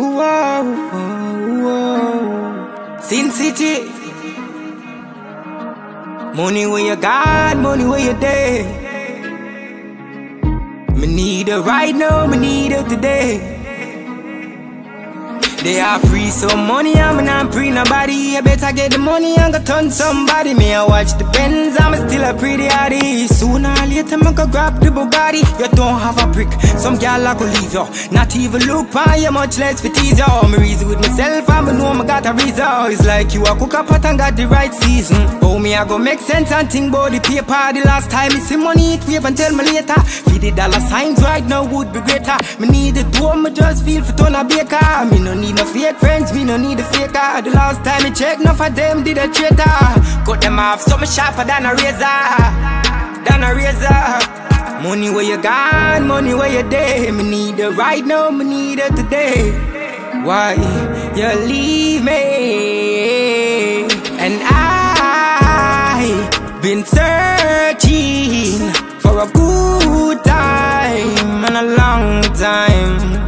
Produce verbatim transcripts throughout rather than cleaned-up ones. Wow, wow, wow. Sin City. Money where you got, money where you dead. Me need it right now, me need it today. They are free some money, I'm mean, not free nobody. I better get the money and go turn somebody. Me I watch the Benz, I'm still a pretty hottie. Sooner or later, I'm gonna grab the Bugatti. You don't have a prick, some gal I go leave you. Not even look by you, much less for tease you. I'm reason with myself, I'm know I got a reason. It's like you a cook a pot and got the right season. Oh, me I go make sense and think about the paper. The last time you see money, it wave and tell me later. Feed the dollar signs right now would be greater. Me need it to me just feel for Tony Baker. Me no need no fake friends, me no need a faker. The last time I checked, none of them did a traitor. Cut them off, so me sharper than a razor, than a razor. Money where you gone, money where you dead. Me need it right now, me need it today. Why you leave me? And I been searching for a good time and a long time.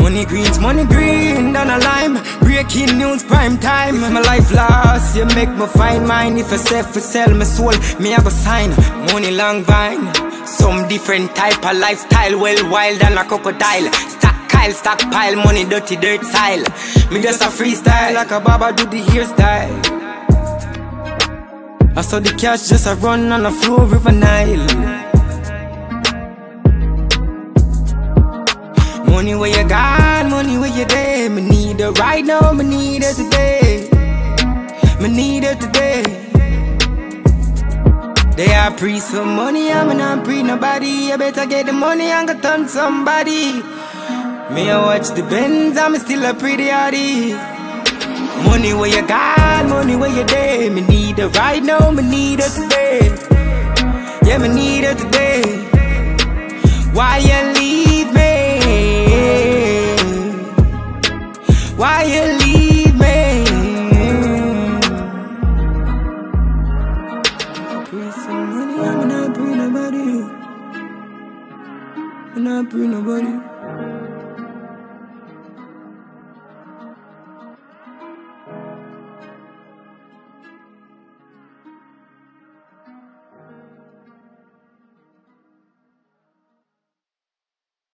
Money greens, money green, than a lime. Breaking news, prime time. If my life lost, you make me find mine. If I say for sell my soul, me I go sign. Money long vine. Some different type of lifestyle. Well wild than a crocodile. Stack Kyle, stack pile. Money dirty, dirt style. Me just a freestyle, like a baba do the hairstyle. I saw the cash just a run on the floor, River Nile. Money where you got, money where you there. Me need it right now, me need it today. Me need it today. They are pre some money, I'm not pre nobody. I better get the money and go turn somebody. Me I watch the Benz, I'm still a pretty hottie. Money where you got, money where you there. Me need it right now, me need it today. Yeah, me need it today. Why you leave? Why you leave me? I bring some money, I'm not bring nobody. I'm not bring nobody.